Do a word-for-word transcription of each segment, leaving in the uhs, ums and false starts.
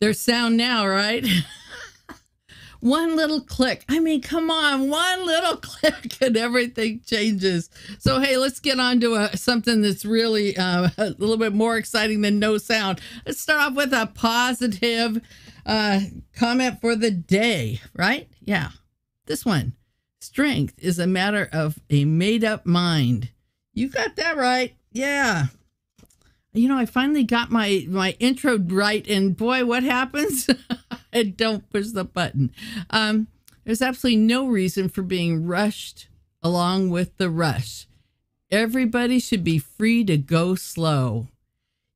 There's sound now, right? One little click. I mean, come on, one little click and everything changes. So, hey, let's get on to a, something that's really uh, a little bit more exciting than no sound. Let's start off with a positive uh, comment for the day, right? Yeah. This one, strength is a matter of a made-up mind. You got that right. Yeah. You know, I finally got my, my intro right, and boy, what happens? And don't push the button. Um, there's absolutely no reason for being rushed along with the rush. Everybody should be free to go slow.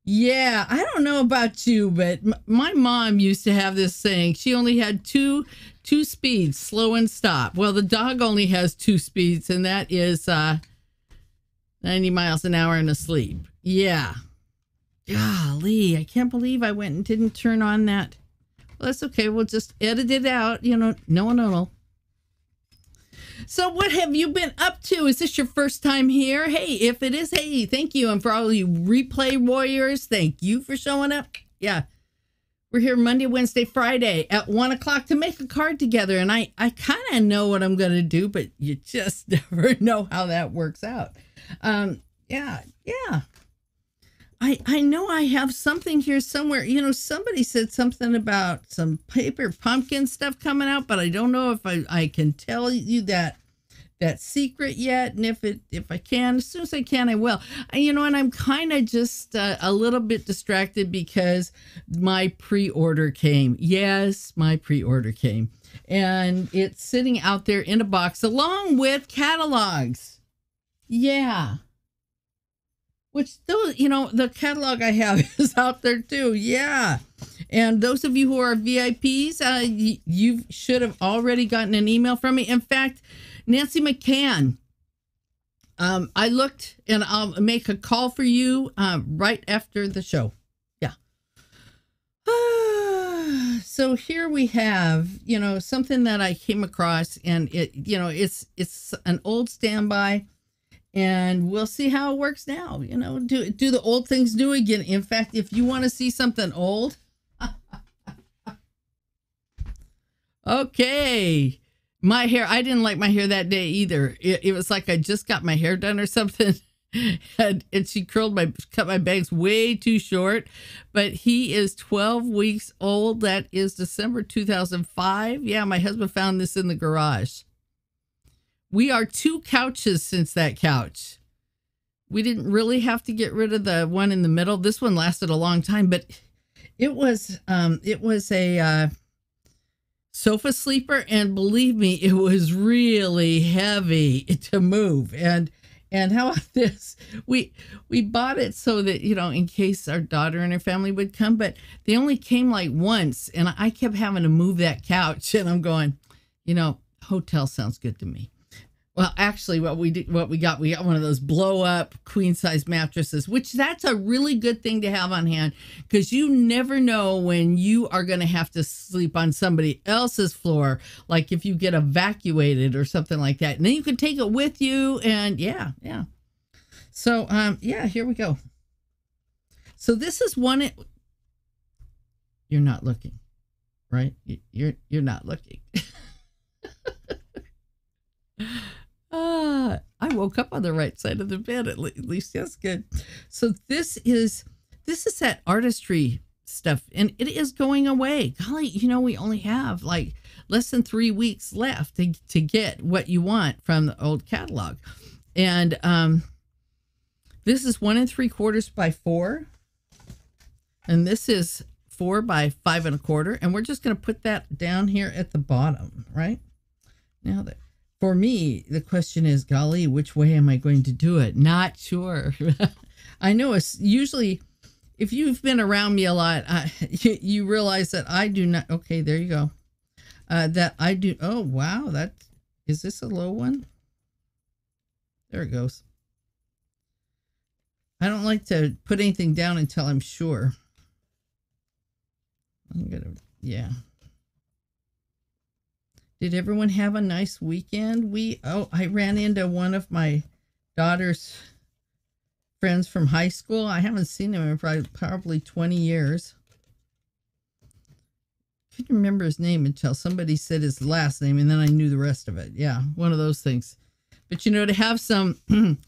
Yeah, I don't know about you, but my mom used to have this saying. She only had two two speeds, slow and stop. Well, the dog only has two speeds, and that is uh, ninety miles an hour and asleep. Yeah. Golly, I can't believe I went and didn't turn on that. That's okay. We'll just edit it out. You know, no one will. So what have you been up to? Is this your first time here? Hey, if it is, hey, thank you. And for all you replay warriors, thank you for showing up. Yeah. We're here Monday, Wednesday, Friday at one o'clock to make a card together. And I, I kind of know what I'm going to do, but you just never know how that works out. Um, yeah. Yeah. I, I know I have something here somewhere. You know, somebody said something about some paper pumpkin stuff coming out, but I don't know if I, I can tell you that that secret yet. And if it if I can, as soon as I can, I will. You know, and I'm kind of just uh, a little bit distracted because my pre-order came. Yes, my pre-order came. And it's sitting out there in a box along with catalogs. Yeah. Which those, you know, the catalog I have is out there too. Yeah. And those of you who are V I Ps, uh, you, you should have already gotten an email from me. In fact, Nancy McCann, um, I looked, and I'll make a call for you uh, right after the show. Yeah. Uh, so here we have, you know, something that I came across, and it, you know, it's, it's an old standby. And we'll see how it works now. You know, do do the old things do again. In fact, if you want to see something old. Okay. My hair. I didn't like my hair that day either. It, it was like I just got my hair done or something. and, and she curled my, cut my bangs way too short. But he is twelve weeks old. That is December two thousand five. Yeah, my husband found this in the garage. We are two couches since that couch. We didn't really have to get rid of the one in the middle. This one lasted a long time, but it was um, it was a uh, sofa sleeper, and believe me, it was really heavy to move. And and how about this? We we bought it so that, you know, in case our daughter and her family would come, but they only came like once, and I kept having to move that couch. And I'm going, you know, hotel sounds good to me. Well, actually, what we did, what we got, we got one of those blow-up queen-size mattresses, which that's a really good thing to have on hand, because you never know when you are going to have to sleep on somebody else's floor, like if you get evacuated or something like that. And then you can take it with you, and yeah, yeah. So, um, yeah, here we go. So this is one. It, you're not looking, right? You're you're not looking. Uh, I woke up on the right side of the bed, at least that's good. So this is, this is that artistry stuff, and it is going away. Golly, you know, we only have like less than three weeks left to, to get what you want from the old catalog. And um, this is one and three quarters by four. And this is four by five and a quarter. And we're just going to put that down here at the bottom, right? Now that, for me, the question is, golly, which way am I going to do it? Not sure. I know it's usually, if you've been around me a lot, I, you, you realize that I do not, okay, there you go. Uh, that I do, oh, wow, that, is this a low one? There it goes. I don't like to put anything down until I'm sure. I'm gonna, yeah. Did everyone have a nice weekend? We, oh, I ran into one of my daughter's friends from high school. I haven't seen him in probably, probably twenty years. couldn't remember his name until somebody said his last name, and then I knew the rest of it. Yeah, one of those things. But, you know, to have some,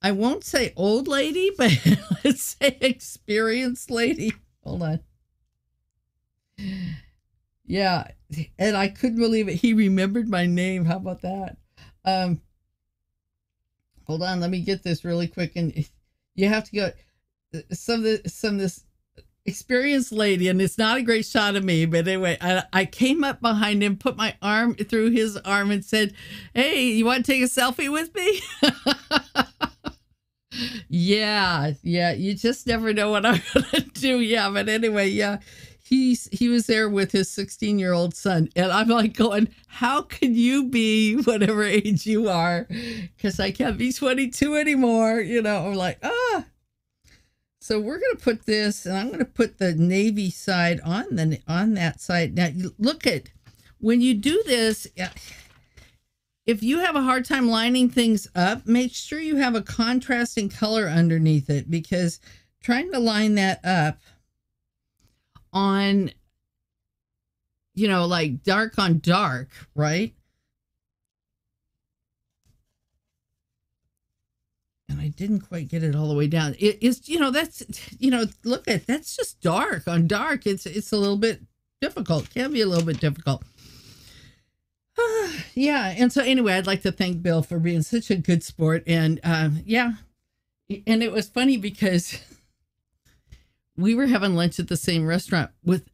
I won't say old lady, but let's say experienced lady. Hold on. Yeah, and I couldn't believe it. He remembered my name. How about that? Um, hold on, let me get this really quick. And you have to go, some of, the, some of this experienced lady, and it's not a great shot of me, but anyway, I, I came up behind him, put my arm through his arm and said, "Hey, you want to take a selfie with me?" Yeah, yeah, you just never know what I'm going to do. Yeah, but anyway, yeah. He, he was there with his sixteen-year-old son, and I'm like going, how can you be whatever age you are? Because I can't be twenty-two anymore, you know. I'm like, ah. So we're going to put this, and I'm going to put the navy side on the on that side. Now, you look at, when you do this, if you have a hard time lining things up, make sure you have a contrasting color underneath it, because trying to line that up on, you know, like dark on dark, right? And I didn't quite get it all the way down. It is, you know, that's, you know, look at, that's just dark on dark. It's, it's a little bit difficult, can be a little bit difficult. Uh, yeah. And so anyway, I'd like to thank Bill for being such a good sport. And um, yeah. And it was funny because we were having lunch at the same restaurant with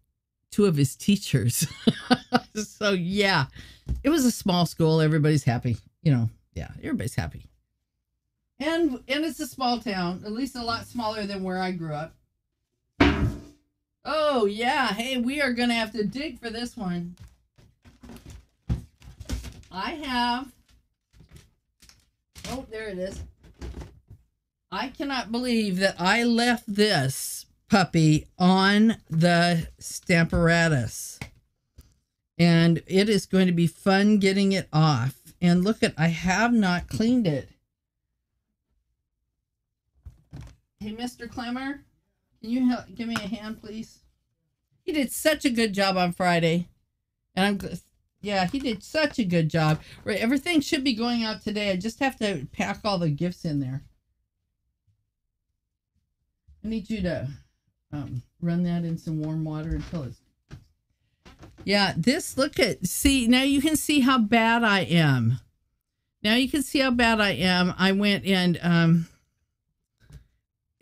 two of his teachers. So, yeah, it was a small school. Everybody's happy. You know, yeah, everybody's happy. And and it's a small town, at least a lot smaller than where I grew up. Oh, yeah. Hey, we are going to have to dig for this one. I have. Oh, there it is. I cannot believe that I left this puppy on the Stamparatus, and it is going to be fun getting it off. And look at, I have not cleaned it. Hey, Mister Clemmer, can you help, give me a hand, please? He did such a good job on Friday, and I'm yeah he did such a good job. Right, everything should be going out today. I just have to pack all the gifts in there. I need you to Um, run that in some warm water until it's, yeah, this, look at, see, now you can see how bad I am. Now you can see how bad I am. I went and, um,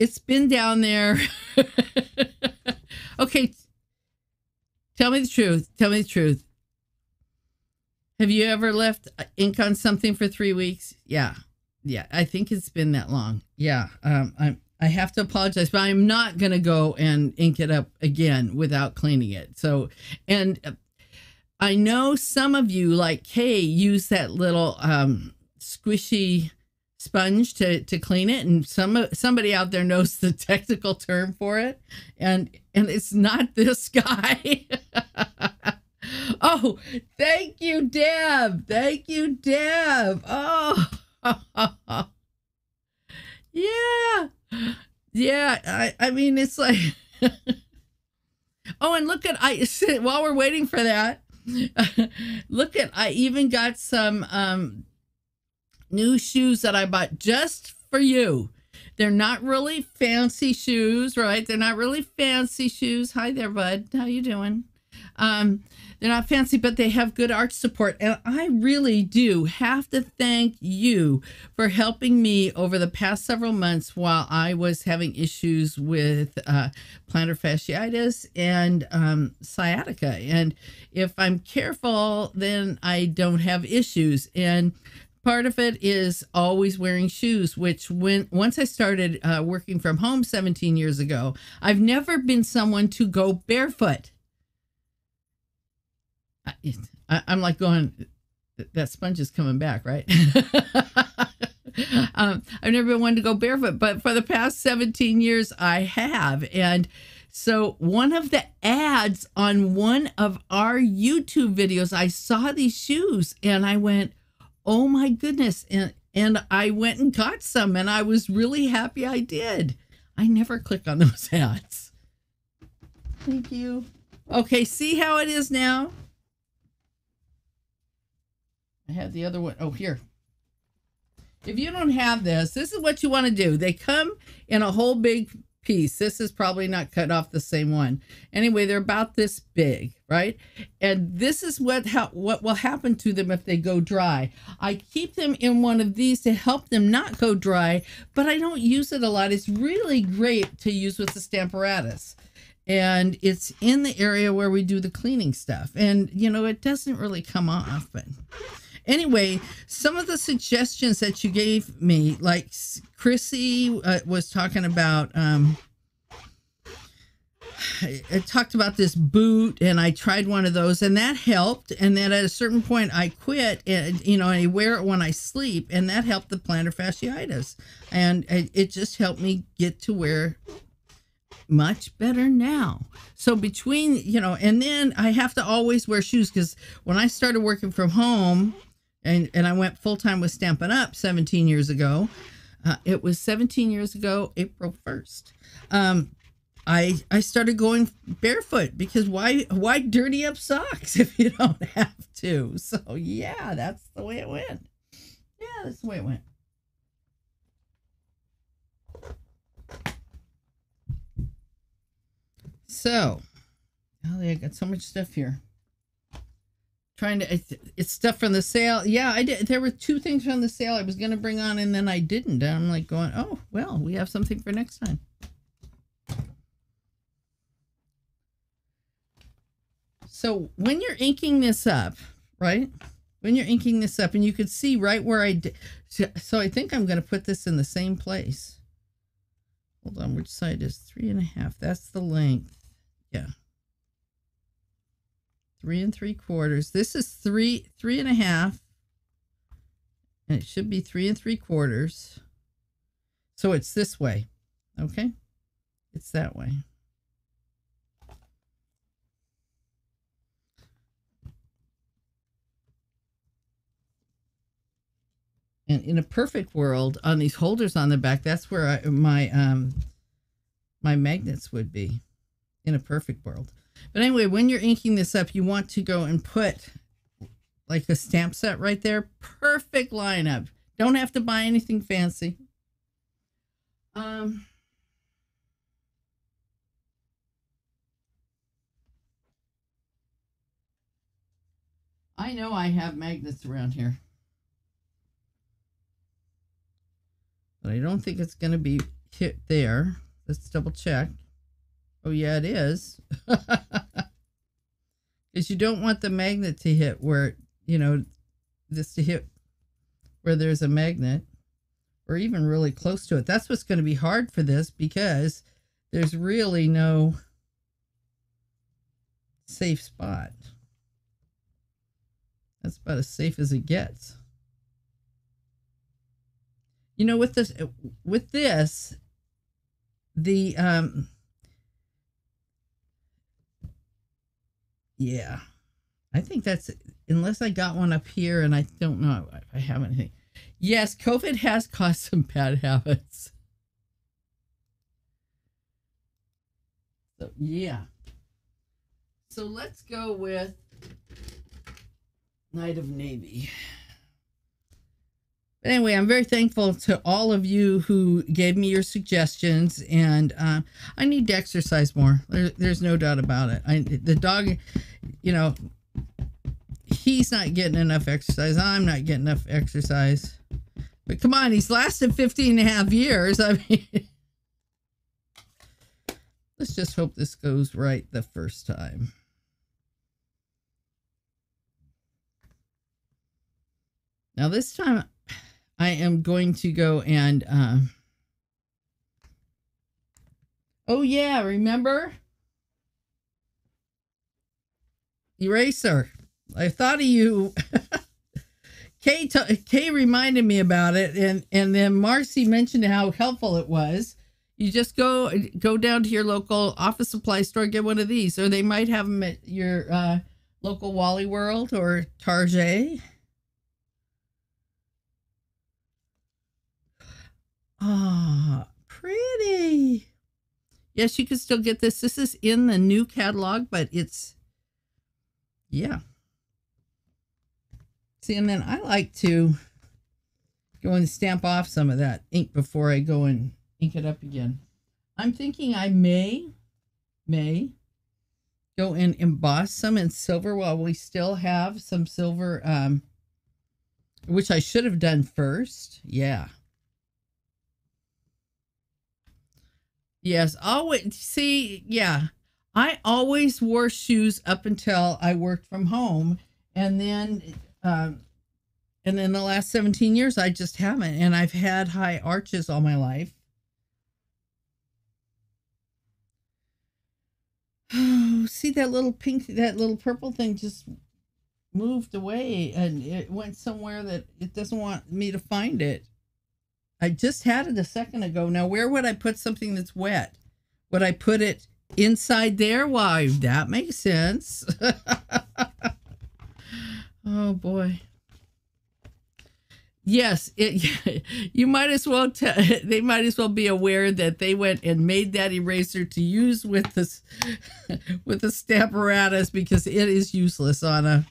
it's been down there. Okay. Tell me the truth. Tell me the truth. Have you ever left ink on something for three weeks? Yeah. Yeah. I think it's been that long. Yeah. Um, I'm, I have to apologize, but I'm not going to go and ink it up again without cleaning it. So, and I know some of you, like Kay, use that little um, squishy sponge to, to clean it. And some somebody out there knows the technical term for it. And, and it's not this guy. Oh, thank you, Deb. Thank you, Deb. Oh, yeah. Yeah, I, I mean, it's like, oh, and look at, I while we're waiting for that, look at, I even got some um, new shoes that I bought just for you. They're not really fancy shoes, right? They're not really fancy shoes. Hi there, bud. How you doing? Um, they're not fancy, but they have good arch support. And I really do have to thank you for helping me over the past several months while I was having issues with uh, plantar fasciitis and um, sciatica. And if I'm careful, then I don't have issues. And part of it is always wearing shoes, which when once I started uh, working from home seventeen years ago, I've never been someone to go barefoot. I, I'm like going, that sponge is coming back, right? um, I've never been one to go barefoot, but for the past seventeen years, I have. And so one of the ads on one of our YouTube videos, I saw these shoes and I went, oh my goodness. And, and I went and got some, and I was really happy I did. I never click on those ads. Thank you. Okay, see how it is now? I have the other one. Oh, here. If you don't have this, this is what you want to do. They come in a whole big piece. This is probably not cut off the same one. Anyway, they're about this big, right? And this is what how, what will happen to them if they go dry. I keep them in one of these to help them not go dry, but I don't use it a lot. It's really great to use with the Stamparatus. And it's in the area where we do the cleaning stuff. And, you know, it doesn't really come off, but... Anyway, some of the suggestions that you gave me, like Chrissy uh, was talking about, um, I, I talked about this boot, and I tried one of those, and that helped. And then at a certain point, I quit, and you know, and I wear it when I sleep, and that helped the plantar fasciitis, and it, it just helped me get to where. Much better now. So between, you know, and then I have to always wear shoes, because when I started working from home, and, and I went full-time with Stampin' Up seventeen years ago. Uh, it was seventeen years ago, April first. Um, I I started going barefoot, because why why dirty up socks if you don't have to? So yeah, that's the way it went. Yeah, that's the way it went. So, oh, I got so much stuff here. Trying to, it's stuff from the sale. Yeah, I did. There were two things from the sale I was going to bring on, and then I didn't. And I'm like going, oh, well, we have something for next time. So when you're inking this up, right? When you're inking this up, and you can see right where I did. So I think I'm going to put this in the same place. Hold on, which side is three and a half? That's the length. Yeah. Three and three quarters. This is three, three and a half. And it should be three and three quarters. So it's this way. Okay. It's that way. And in a perfect world, on these holders on the back, that's where I, my um, my magnets would be, in a perfect world. But anyway, when you're inking this up, you want to go and put like a stamp set right there. Perfect lineup. Don't have to buy anything fancy. Um, I know I have magnets around here. But I don't think it's going to be hit there. Let's double check. Oh, yeah, it is. Because you don't want the magnet to hit where, you know, this to hit where there's a magnet. Or even really close to it. That's what's going to be hard for this, because there's really no safe spot. That's about as safe as it gets. You know, with this, with this, the, um, yeah, I think that's, unless I got one up here, and I don't know if I have anything. Yes, COVID has caused some bad habits. So, yeah. So let's go with Night of Navy. Anyway, I'm very thankful to all of you who gave me your suggestions, and uh, I need to exercise more. There, there's no doubt about it. I, the dog, you know, he's not getting enough exercise. I'm not getting enough exercise. But come on, he's lasted fifteen and a half years. I mean, let's just hope this goes right the first time. Now this time... I am going to go and, uh, oh yeah, remember? Eraser. I thought of you. Kay, Kay reminded me about it, and, and then Marcy mentioned how helpful it was. You just go, go down to your local office supply store, get one of these, or they might have them at your uh, local Wally World or Target. Ah, oh, pretty. Yes, you can still get this. This is in the new catalog, but it's, yeah. See, and then I like to go and stamp off some of that ink before I go and ink it up again. I'm thinking I may, may go and emboss some in silver while we still have some silver, um, which I should have done first. Yeah. Yes, always, see, yeah, I always wore shoes up until I worked from home, and then, um, and then the last seventeen years, I just haven't, and I've had high arches all my life. Oh, see that little pink, that little purple thing just moved away, and it went somewhere that it doesn't want me to find it. I just had it a second ago. Now, where would I put something that's wet? Would I put it inside there? Why, that makes sense. Oh, boy. Yes, it. You might as well, they might as well be aware that they went and made that eraser to use with this, with the Stamparatus, because it is useless on a...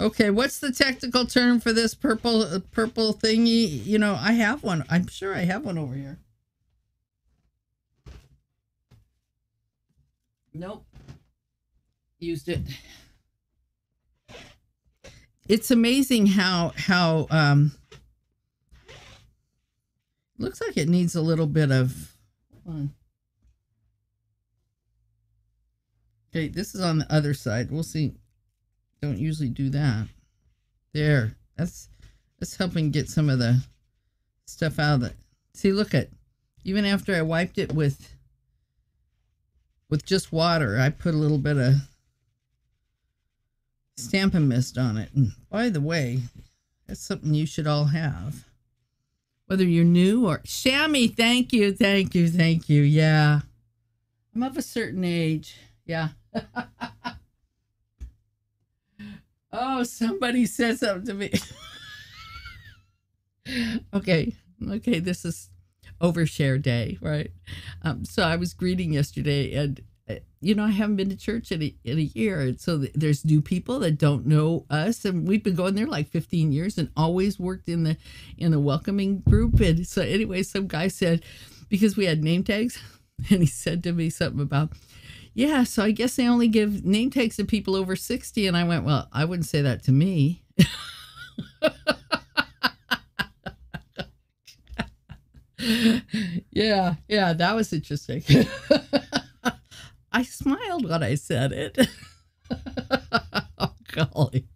Okay, what's the technical term for this purple uh, purple thingy? You know, I have one. I'm sure I have one over here. Nope. Used it. It's amazing how, how, um, looks like it needs a little bit of, hold on. Okay, this is on the other side. We'll see. Don't usually do that. There, that's that's helping get some of the stuff out of it. See, look at, even after I wiped it with with just water, I put a little bit of Stampin' Mist on it. And by the way, that's something you should all have, whether you're new or Shammy. Thank you, thank you, thank you. Yeah, I'm of a certain age. Yeah. Oh, somebody said something to me. Okay. Okay. This is overshare day, right? Um, so I was greeting yesterday, and, you know, I haven't been to church in a, in a year. And so th there's new people that don't know us. And we've been going there like fifteen years and always worked in the, in the welcoming group. And so anyway, some guy said, because we had name tags, and he said to me something about, yeah, so I guess they only give name tags to people over sixty. And I went, well, I wouldn't say that to me. Yeah, yeah, that was interesting. I smiled when I said it. Oh, golly.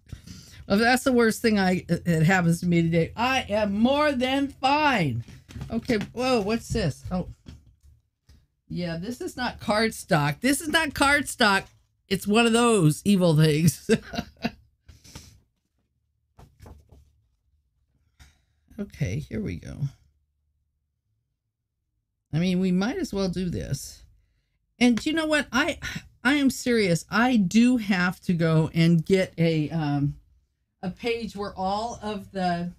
Well, that's the worst thing I that happens to me today. I am more than fine. Okay, whoa, what's this? Oh. Yeah, this is not cardstock. This is not cardstock. It's one of those evil things. Okay, here we go. I mean, we might as well do this. And you know what? I I am serious. I do have to go and get a um, a page where all of the...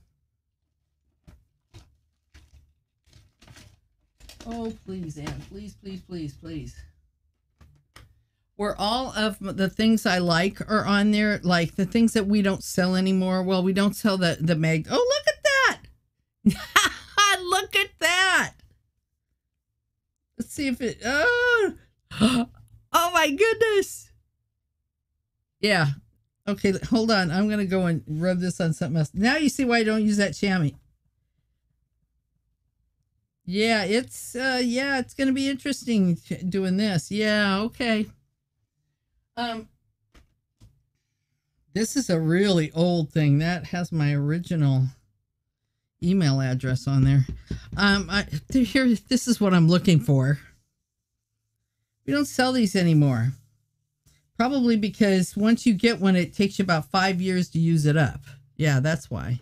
Oh, please, Ann, please, please, please, please. Where all of the things I like are on there, like the things that we don't sell anymore. Well, we don't sell the, the mag. Oh, look at that. Look at that. Let's see if it, oh, oh my goodness. Yeah. Okay, hold on. I'm going to go and rub this on something else. Now you see why I don't use that chamois. Yeah, it's uh yeah, it's gonna be interesting doing this. Yeah, okay. Um this is a really old thing that has my original email address on there. um I here, this is what I'm looking for. We don't sell these anymore, probably because once you get one, it takes you about five years to use it up. Yeah, that's why.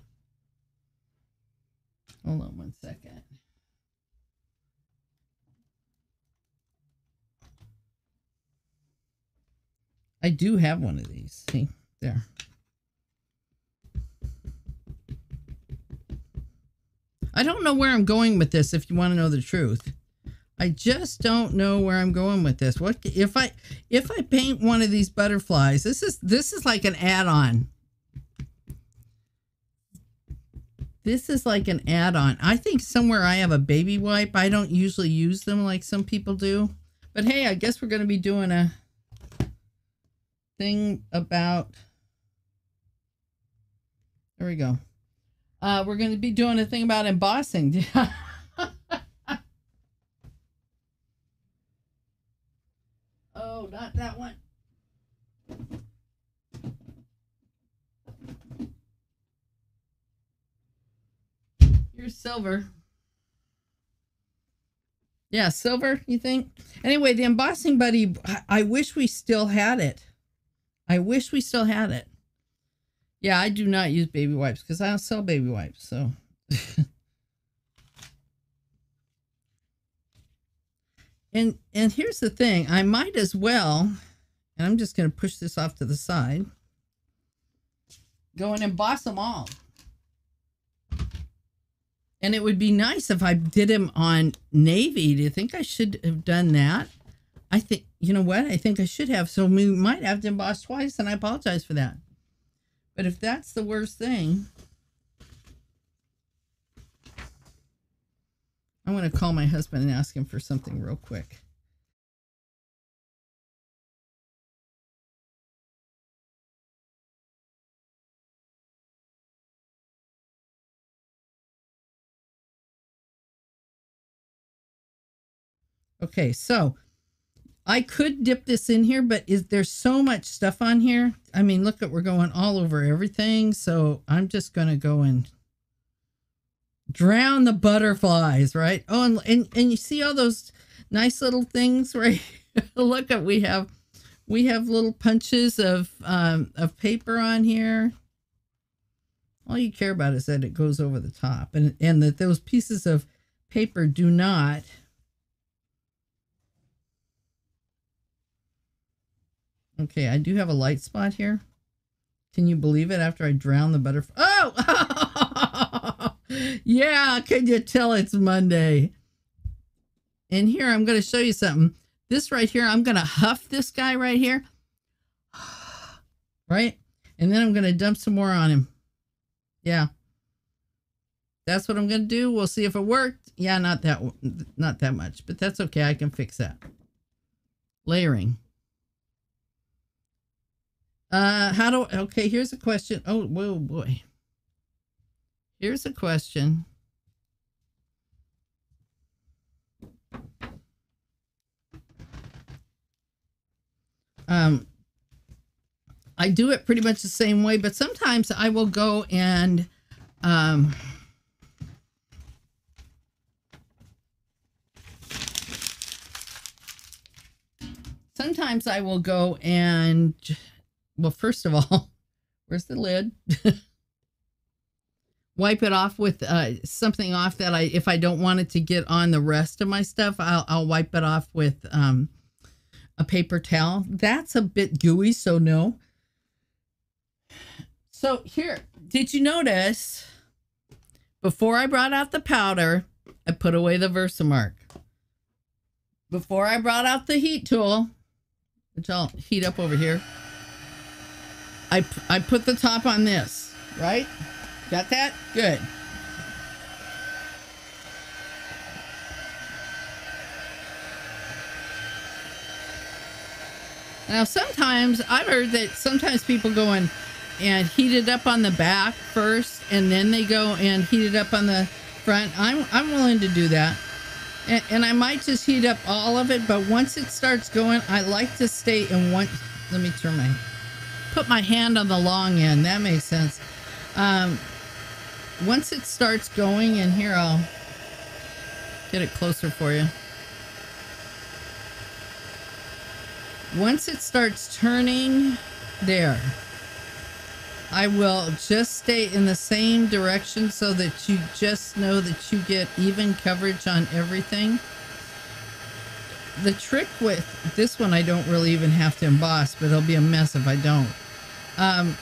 Hold on one second. I do have one of these. See, there. I I don't know where I'm going with this, if you want to know the truth. I just don't know where I'm going with this. What if I if I paint one of these butterflies? This is this is like an add-on. This is like an add-on. I think somewhere I have a baby wipe. I don't usually use them like some people do. But hey, I guess we're going to be doing a thing about... There we go. Uh, we're going to be doing a thing about embossing. Oh, not that one. Here's silver. Yeah, silver, you think? Anyway, the embossing buddy, I, I wish we still had it. I wish we still had it. Yeah, I do not use baby wipes because I don't sell baby wipes, so... And and here's the thing, I might as well, and I'm just going to push this off to the side, go and emboss them all. And it would be nice if I did them on navy. Do you think I should have done that? I think, you know what, I think I should have. So we might have to emboss twice, and I apologize for that. But if that's the worst thing, I want to call my husband and ask him for something real quick. Okay, so I could dip this in here, but is there's so much stuff on here. I mean, look at, we're going all over everything. So I'm just going to go and drown the butterflies, right? Oh, and, and and you see all those nice little things, right? Look at, we have we have little punches of um of paper on here. All you care about is that it goes over the top, and and that those pieces of paper do not . Okay, I do have a light spot here. Can you believe it? After I drown the butterfly, oh. Yeah, can you tell it's Monday? And here, I'm going to show you something. This right here, I'm going to huff this guy right here. Right? And then I'm going to dump some more on him. Yeah. That's what I'm going to do. We'll see if it worked. Yeah, not that, not that much. But that's okay. I can fix that. Layering. Uh, how do... Okay, here's a question. Oh, whoa, boy. Here's a question. Um, I do it pretty much the same way, but sometimes I will go and um, sometimes I will go and, well, first of all, where's the lid? Wipe it off with uh, something off that I, if I don't want it to get on the rest of my stuff, I'll, I'll wipe it off with um, a paper towel. That's a bit gooey, so no. So here, did you notice, before I brought out the powder, I put away the Versamark. Before I brought out the heat tool, which I'll heat up over here, I, I put the top on this, right? Got that? Good. Now, sometimes I've heard that sometimes people go in and heat it up on the back first, and then they go and heat it up on the front. I'm, I'm willing to do that. And, and I might just heat up all of it, but once it starts going, I like to stay in one. Let me turn my, put my hand on the long end. That makes sense. Um, Once it starts going in here, I'll get it closer for you. Once it starts turning, there, I will just stay in the same direction so that you just know that you get even coverage on everything. The trick with this one, I don't really even have to emboss, but it'll be a mess if I don't. Um,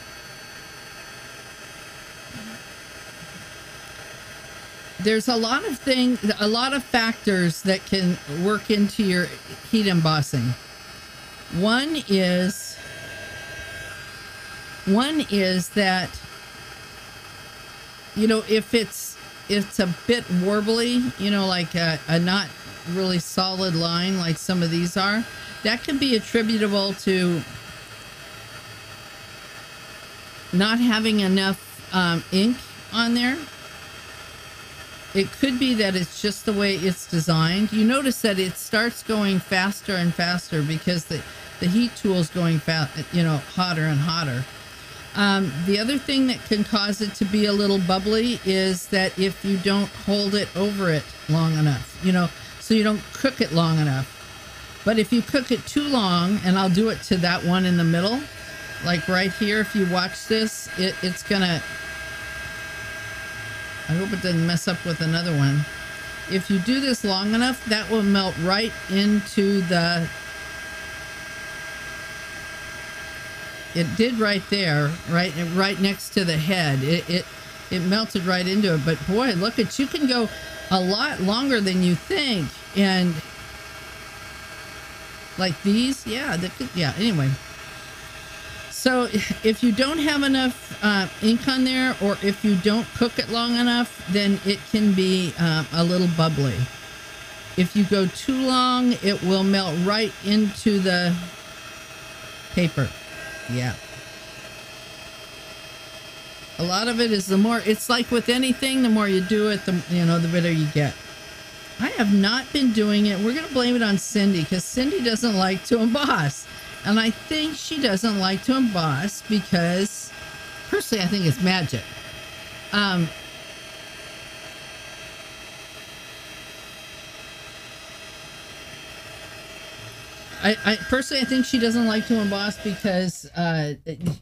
there's a lot of things, a lot of factors that can work into your heat embossing. One is, one is that, you know, if it's, it's a bit warbly, you know, like a, a not really solid line like some of these are, that can be attributable to not having enough um, ink on there. It could be that it's just the way it's designed. You notice that it starts going faster and faster because the, the heat tool is going fast, you know, hotter and hotter. Um, the other thing that can cause it to be a little bubbly is that if you don't hold it over it long enough, you know, so you don't cook it long enough. But if you cook it too long, and I'll do it to that one in the middle, like right here, if you watch this, it, it's gonna, I hope it doesn't mess up with another one. If you do this long enough, that will melt right into the, it did right there, right right next to the head. It, it, it melted right into it, but boy, look at, you can go a lot longer than you think. And like these, yeah, the, yeah, anyway. So if you don't have enough uh, ink on there, or if you don't cook it long enough, then it can be uh, a little bubbly. If you go too long, it will melt right into the paper. Yeah. A lot of it is the more, it's like with anything, the more you do it, the, you know, the better you get. I have not been doing it. We're going to blame it on Cindy, because Cindy doesn't like to emboss. And I think she doesn't like to emboss because, personally, I think it's magic. Um, I, I personally, I think she doesn't like to emboss because uh,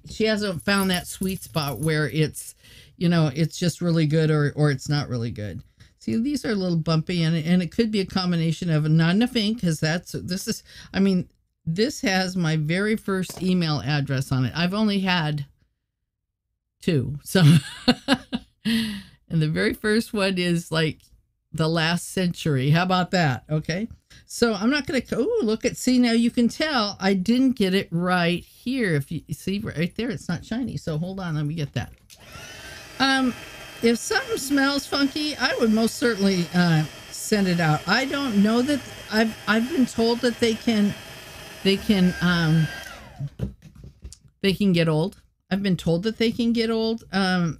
she hasn't found that sweet spot where it's, you know, it's just really good or, or it's not really good. See, these are a little bumpy, and, and it could be a combination of not enough ink, because that's, this is, I mean, this has my very first email address on it. I've only had two. So, and the very first one is like the last century. How about that? Okay. So I'm not going to, oh, look at, see, now you can tell I didn't get it right here. If you see right there, it's not shiny. So hold on, let me get that. Um, if something smells funky, I would most certainly uh, send it out. I don't know that I've, I've been told that they can, They can, um, they can get old. I've been told that they can get old. Um,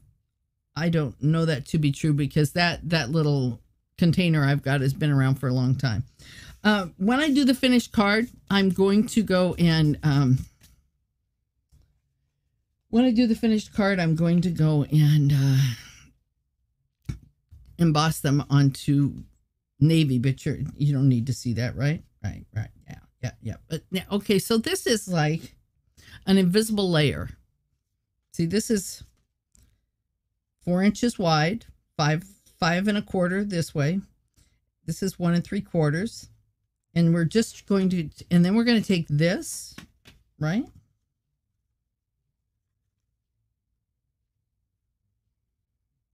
I don't know that to be true, because that, that little container I've got has been around for a long time. Uh, when I do the finished card, I'm going to go and, um, when I do the finished card, I'm going to go and, uh, emboss them onto navy, but you're, you don't need to see that, right? Right, right, yeah. Yeah, yeah. But now, okay, so this is like an invisible layer. See, this is four inches wide, five, five and a quarter this way. This is one and three quarters. And we're just going to, and then we're going to take this, right?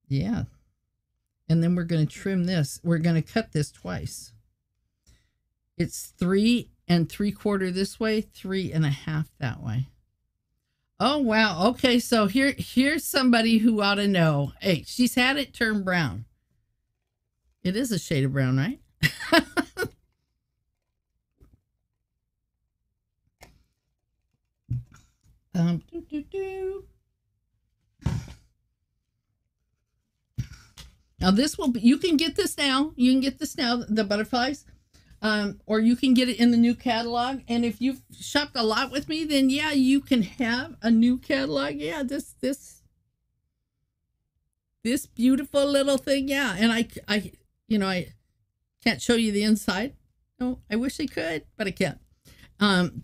Yeah. And then we're going to trim this. We're going to cut this twice. It's three and three quarter this way, three and a half that way. Oh, wow. Okay. So here, here's somebody who ought to know. Hey, she's had it turn brown. It is a shade of brown, right? um, doo, doo, doo. Now this will be, you can get this now. You can get this now, the butterflies. Um, or you can get it in the new catalog. And if you've shopped a lot with me, then yeah, you can have a new catalog. Yeah, this, this, this beautiful little thing. Yeah. And I, I, you know, I can't show you the inside. No, I wish I could, but I can't. Um,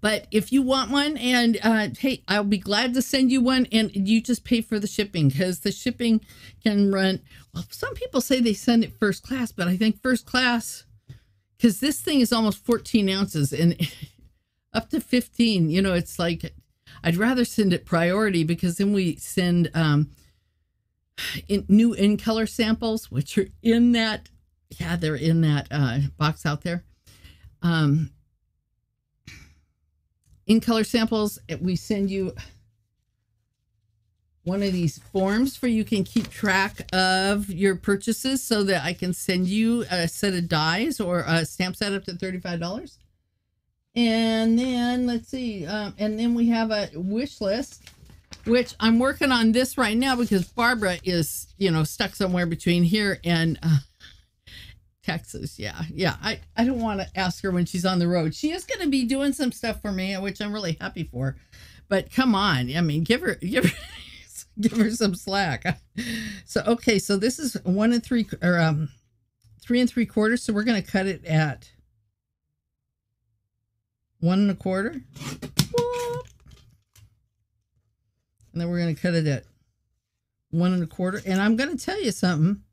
but if you want one, and, uh, hey, I'll be glad to send you one, and you just pay for the shipping, because the shipping can run. Well, some people say they send it first class, but I think first class, because this thing is almost fourteen ounces and up to fifteen, you know, it's like, I'd rather send it priority, because then we send um, in, new in color samples, which are in that, yeah, they're in that uh, box out there. Um, in color samples, we send you one of these forms for you can keep track of your purchases, so that I can send you a set of dies or a stamp set up to thirty-five dollars. And then let's see, um, and then we have a wish list, which I'm working on this right now because Barbara is, you know, stuck somewhere between here and uh, Texas. Yeah, yeah. I, I don't want to ask her when she's on the road. She is going to be doing some stuff for me, which I'm really happy for. But come on, I mean, give her, give her. Give her some slack. So, okay, so this is one and three, or um, three and three quarters. So we're going to cut it at one and a quarter. Whoop. And then we're going to cut it at one and a quarter. And I'm going to tell you something.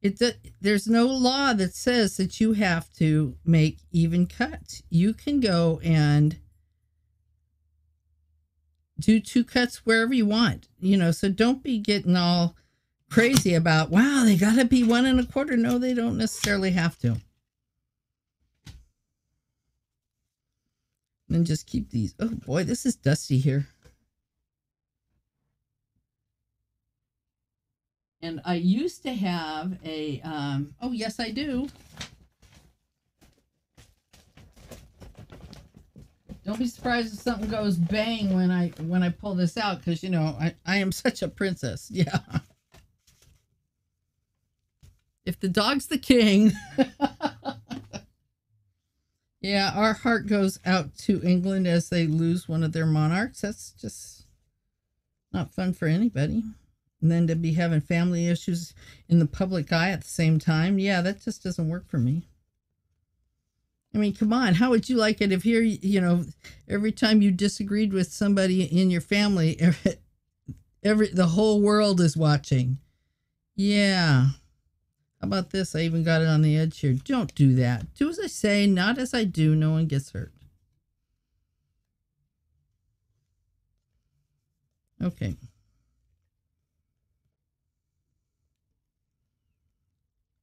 It there's no law that says that you have to make even cuts. You can go and do two cuts wherever you want, you know, so don't be getting all crazy about, wow, they got to be one and a quarter. No, they don't necessarily have to. And just keep these. Oh boy, this is dusty here. And I used to have a, um, oh yes, I do. Don't be surprised if something goes bang when I when I pull this out, because, you know, I, I am such a princess. Yeah. If the dog's the king. Yeah, our heart goes out to England as they lose one of their monarchs. That's just not fun for anybody. And then to be having family issues in the public eye at the same time. Yeah, that just doesn't work for me. I mean, come on, how would you like it if here, you know, every time you disagreed with somebody in your family, every, every the whole world is watching. Yeah. How about this? I even got it on the edge here. Don't do that. Do as I say, not as I do. No one gets hurt. Okay.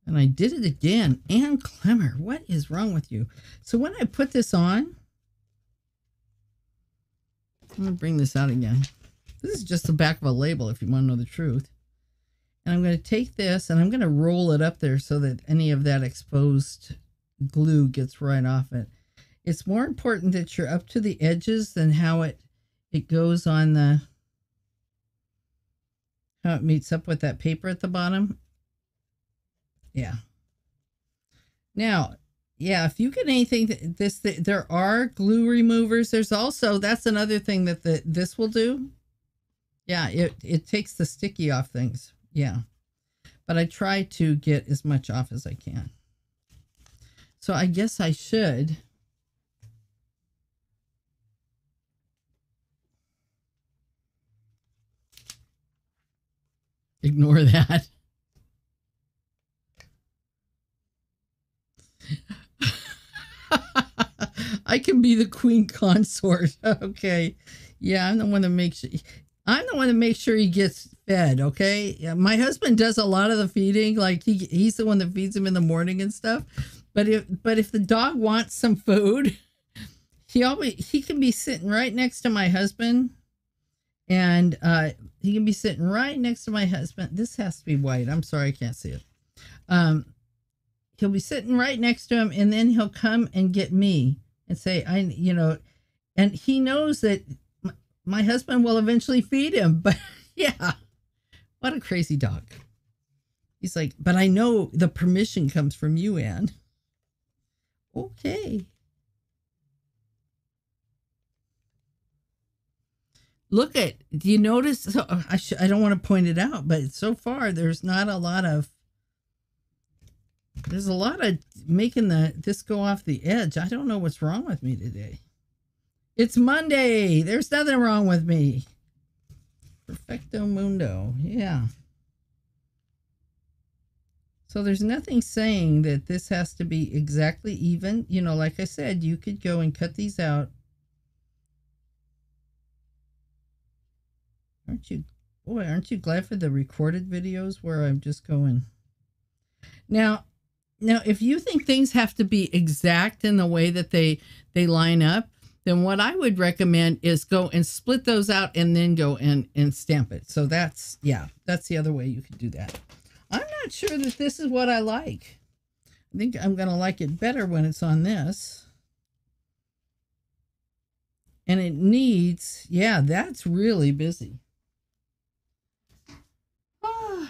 And I did it again. Ann Clemmer, what is wrong with you? So when I put this on, I'm going to bring this out again. This is just the back of a label if you want to know the truth. And I'm going to take this and I'm going to roll it up there so that any of that exposed glue gets right off it. It's more important that you're up to the edges than how it, it goes on the, how it meets up with that paper at the bottom. Yeah. Now, yeah, if you get anything, that this, that there are glue removers. There's also, that's another thing that the, this will do. Yeah, it, it takes the sticky off things. Yeah. But I try to get as much off as I can. So I guess I should. Ignore that. I can be the queen consort. Okay. Yeah, I'm the one that makes sure, I'm the one that makes sure he gets fed. Okay. Yeah, my husband does a lot of the feeding. Like he he's the one that feeds him in the morning and stuff. But if but if the dog wants some food, he always he can be sitting right next to my husband. And uh he can be sitting right next to my husband. This has to be white. I'm sorry I can't see it. Um He'll be sitting right next to him, and then he'll come and get me and say, I, you know, and he knows that my husband will eventually feed him. But yeah, what a crazy dog. He's like, but I know the permission comes from you, Ann. Okay. Look at, do you notice? So I, sh I don't want to point it out, but so far there's not a lot of, there's a lot of making the this go off the edge. I don't know what's wrong with me today. It's Monday. There's nothing wrong with me. Perfecto mundo. Yeah. So there's nothing saying that this has to be exactly even. You know, like I said, you could go and cut these out. Aren't you Boy, aren't you glad for the recorded videos where I'm just going. Now, now if you think things have to be exact in the way that they, they line up, then what I would recommend is go and split those out and then go and, and stamp it. So that's, yeah, that's the other way you could do that. I'm not sure that this is what I like. I think I'm going to like it better when it's on this. And it needs, yeah, that's really busy. Oh,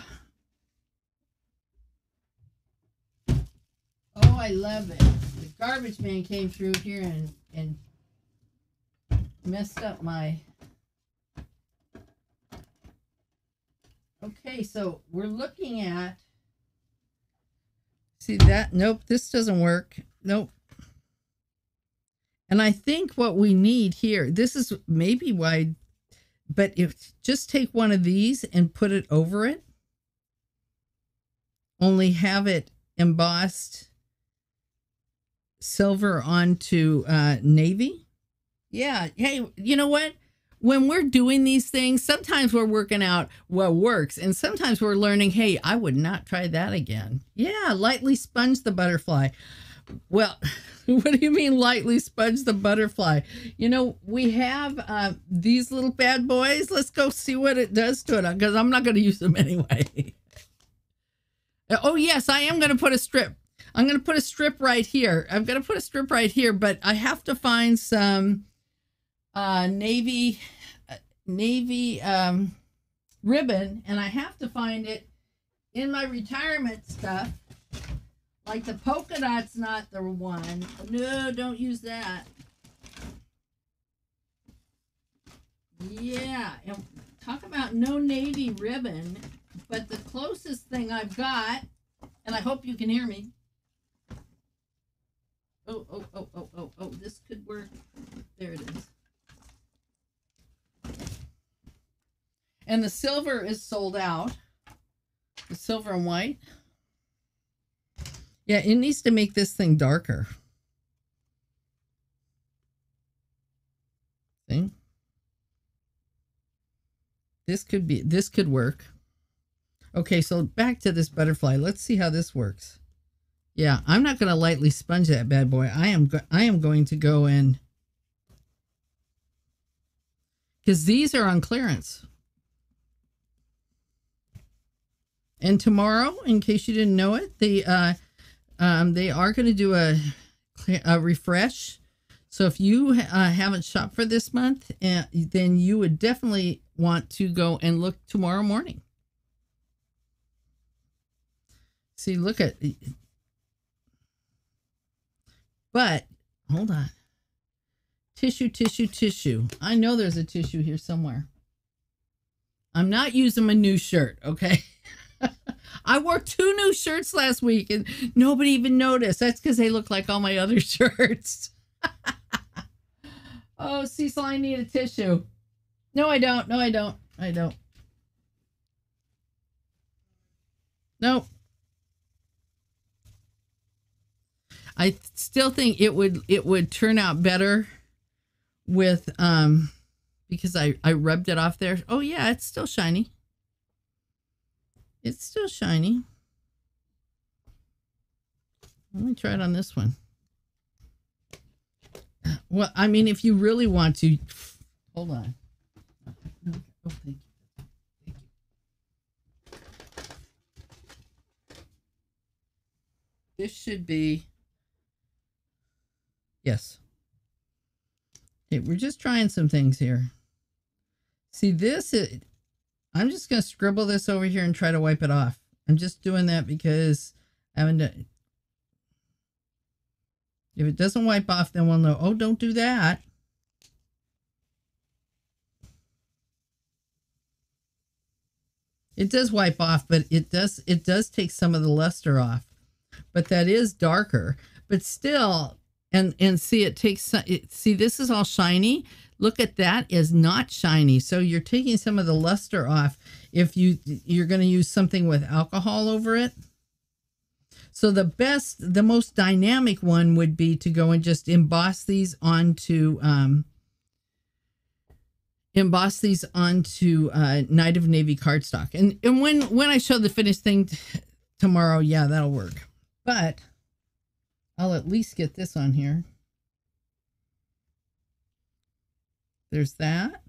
oh I love it. The garbage man came through here and, and messed up my... Okay, so we're looking at... See that? Nope, this doesn't work. Nope. And I think what we need here, this is maybe why, but if just take one of these and put it over it, only have it embossed silver onto uh, navy. Yeah. Hey, you know what? When we're doing these things, sometimes we're working out what works. And sometimes we're learning, hey, I would not try that again. Yeah, lightly sponge the butterfly. Well, what do you mean lightly sponge the butterfly? You know, we have uh, these little bad boys. Let's go see what it does to it, because I'm not going to use them anyway. Oh, yes, I am going to put a strip. I'm going to put a strip right here. I'm going to put a strip right here, but I have to find some... Uh, navy uh, navy um, ribbon, and I have to find it in my retirement stuff. Like the polka dot's not the one. No, don't use that. Yeah, and talk about no navy ribbon, but the closest thing I've got, and I hope you can hear me. Oh, oh, oh, oh, oh, oh, this could work. There it is. And the silver is sold out. The silver and white. Yeah, it needs to make this thing darker. See? This could be, this could work. Okay, so back to this butterfly. Let's see how this works. Yeah, I'm not going to lightly sponge that bad boy. I am, go I am going to go in. Because these are on clearance. And tomorrow, in case you didn't know it, the uh, um, they are going to do a, a refresh. So if you uh, haven't shopped for this month, uh, then you would definitely want to go and look tomorrow morning. See, look at... But, hold on. Tissue, tissue, tissue. I know there's a tissue here somewhere. I'm not using my new shirt, okay? I wore two new shirts last week and nobody even noticed. That's because they look like all my other shirts. Oh, Cecil, I need a tissue. No, I don't. No, I don't. I don't. Nope. I still think it would it would turn out better with, um, because I, I rubbed it off there. Oh, yeah, it's still shiny. It's still shiny. Let me try it on this one. Well, I mean, if you really want to, hold on. Oh, thank you. Thank you. This should be, yes. Okay, we're just trying some things here. See, this is, I'm just going to scribble this over here and try to wipe it off. I'm just doing that because I haven't done it. If it doesn't wipe off, then we'll know, oh, don't do that. It does wipe off, but it does, it does take some of the luster off, but that is darker, but still, and, and see, it takes, it, see, this is all shiny. Look at that, is not shiny. So you're taking some of the luster off if you, you're going to use something with alcohol over it. So the best, the most dynamic one would be to go and just emboss these onto, um, emboss these onto uh, Night of Navy cardstock. And and when, when I show the finished thing t tomorrow, yeah, that'll work. But I'll at least get this on here. There's that.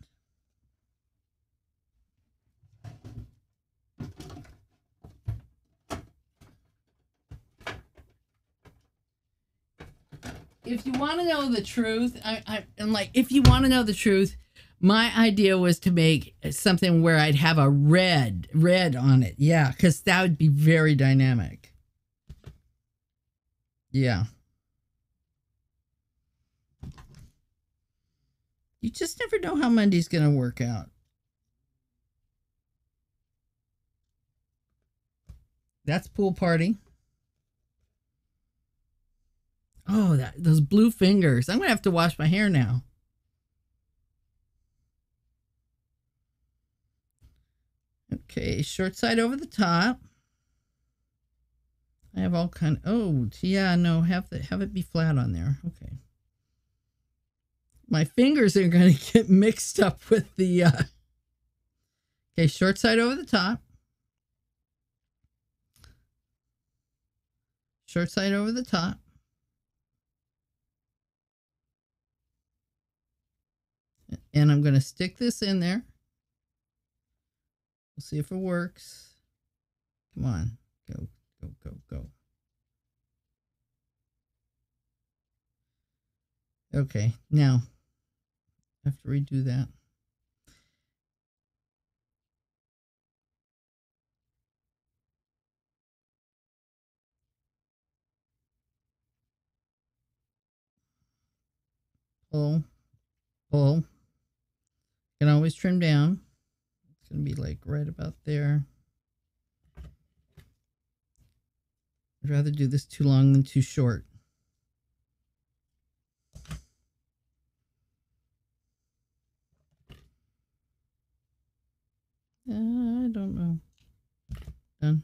If you want to know the truth, I, I, and like, if you want to know the truth, my idea was to make something where I'd have a red, red on it. Yeah, because that would be very dynamic. Yeah. You just never know how Monday's going to work out. That's Pool Party. Oh, that, those blue fingers. I'm going to have to wash my hair now. Okay, short side over the top. I have all kind of, oh, yeah, no, have, the, have it be flat on there. Okay. My fingers are going to get mixed up with the, uh... okay, short side over the top. Short side over the top. And I'm going to stick this in there. We'll see if it works. Come on. Go, go, go, go. Okay, now I have to redo that. Pull, pull. Can always trim down. It's going to be like right about there. I'd rather do this too long than too short. Uh, I don't know. Done.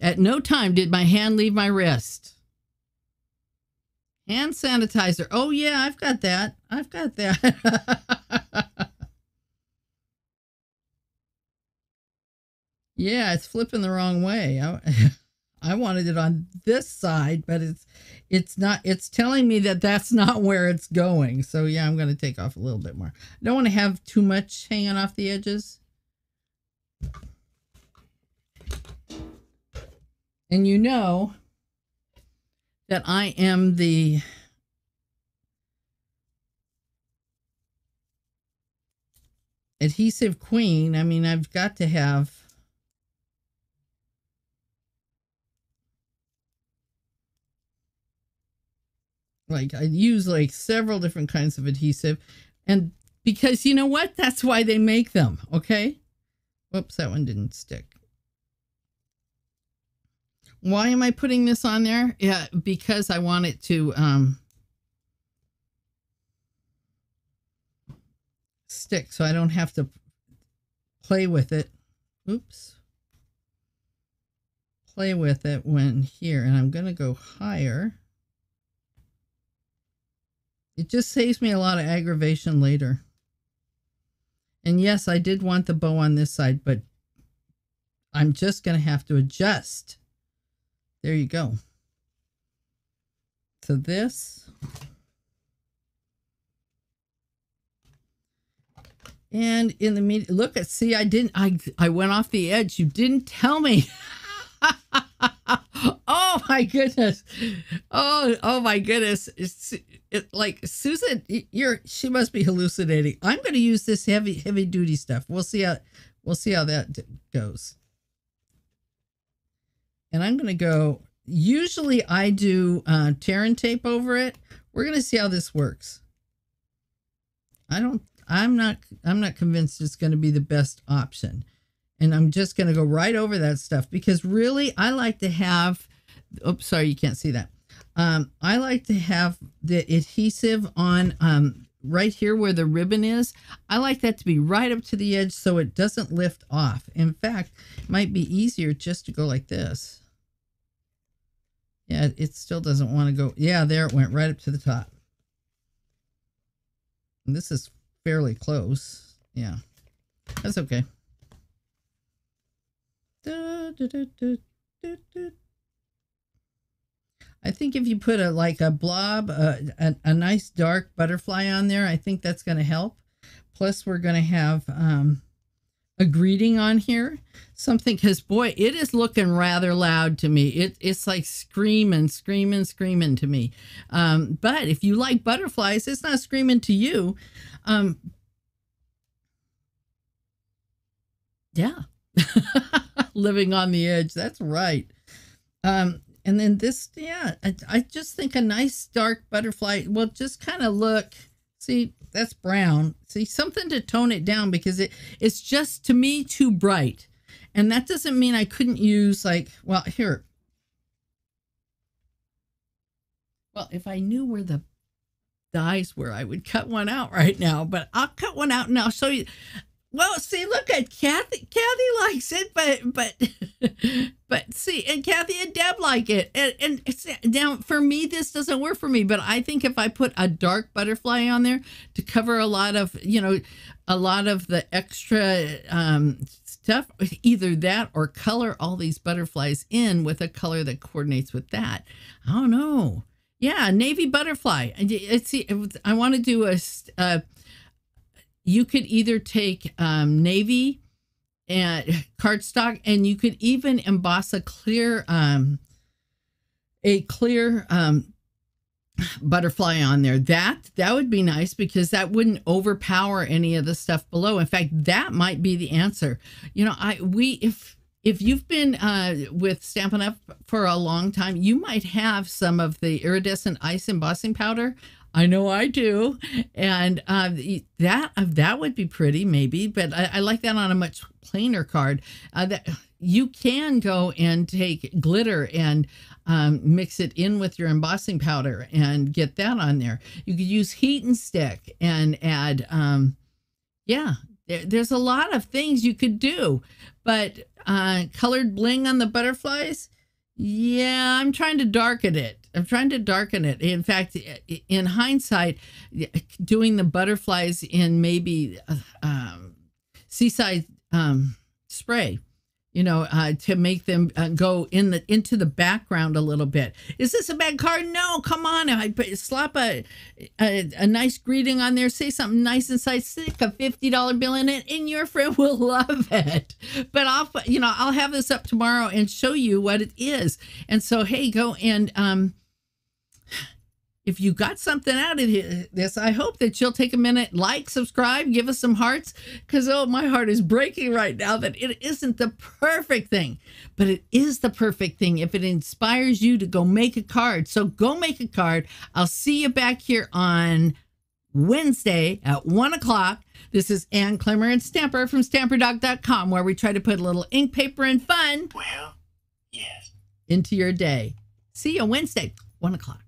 At no time did my hand leave my wrist. Hand sanitizer. Oh, yeah, I've got that. I've got that. Yeah, it's flipping the wrong way. I, I wanted it on this side, but it's it's not. It's telling me that that's not where it's going. So, yeah, I'm going to take off a little bit more. I don't want to have too much hanging off the edges. And you know that I am the adhesive queen. I mean, I've got to have like, I use like several different kinds of adhesive, and because you know what? That's why they make them, okay? Whoops, that one didn't stick. Why am I putting this on there? Yeah, because I want it to um, stick, so I don't have to play with it. Oops. Play with it when here, and I'm going to go higher. It just saves me a lot of aggravation later. And yes, I did want the bow on this side, but I'm just going to have to adjust. There you go. So this. And in the media, look at, see, I didn't, I, I went off the edge. You didn't tell me. Oh my goodness. Oh, oh my goodness. It's it, like, Susan, you're, she must be hallucinating. I'm going to use this heavy, heavy duty stuff. We'll see how, we'll see how that goes. And I'm going to go, usually I do uh, tear and tape over it. We're going to see how this works. I don't, I'm not, I'm not convinced it's going to be the best option. And I'm just going to go right over that stuff because really I like to have, oops, sorry, you can't see that. Um, I like to have the adhesive on um, right here where the ribbon is. I like that to be right up to the edge so it doesn't lift off. In fact, it might be easier just to go like this. Yeah, it still doesn't want to go. Yeah, there it went right up to the top. And this is barely close. Yeah, that's okay. Da, da, da, da, da, da. I think if you put a like a blob, a, a, a nice dark butterfly on there, I think that's going to help. Plus, we're going to have um, a greeting on here. Something, because boy, it is looking rather loud to me. It, it's like screaming, screaming, screaming to me. Um, but if you like butterflies, it's not screaming to you. Um, yeah. Living on the edge. That's right. Um, and then this, yeah, I, I just think a nice dark butterfly will just kind of look, see, that's brown. See, something to tone it down, because it it's just, to me, too bright. And that doesn't mean I couldn't use like, well, here. Well, if I knew where the dyes were, I would cut one out right now, but I'll cut one out and I'll show you. Well, see, look at Kathy. Kathy likes it, but, but, but see, and Kathy and Deb like it. And, and it's, now for me, this doesn't work for me, but I think if I put a dark butterfly on there to cover a lot of, you know, a lot of the extra um, stuff, either that or color all these butterflies in with a color that coordinates with that. I don't know. Yeah. Navy butterfly. It's, it's, I want to do a, uh, you could either take um, navy and cardstock, and you could even emboss a clear, um, a clear um, butterfly on there. That that would be nice, because that wouldn't overpower any of the stuff below. In fact, that might be the answer. You know, I we if if you've been uh, with Stampin' Up for a long time, you might have some of the iridescent ice embossing powder. I know I do, and uh, that that would be pretty maybe, but I, I like that on a much plainer card. Uh, that you can go and take glitter and um, mix it in with your embossing powder and get that on there. You could use heat and stick and add, um, yeah, there, there's a lot of things you could do, but uh, colored bling on the butterflies, yeah, I'm trying to darken it. I'm trying to darken it. In fact, in hindsight, doing the butterflies in maybe uh, um, seaside um, spray, you know, uh, to make them uh, go in the into the background a little bit. Is this a bad card? No, come on. I slap a, a a nice greeting on there. Say something nice inside. Stick a fifty dollar bill in it, and your friend will love it. But I'll you know I'll have this up tomorrow and show you what it is. And so hey, go and um. If you got something out of this, I hope that you'll take a minute, like, subscribe, give us some hearts, because, oh, my heart is breaking right now that it isn't the perfect thing, but it is the perfect thing if it inspires you to go make a card. So go make a card. I'll see you back here on Wednesday at one o'clock. This is Ann Clemmer and Stamper from stamper dog dot com, where we try to put a little ink, paper, and fun well, yes. into your day. See you Wednesday, one o'clock.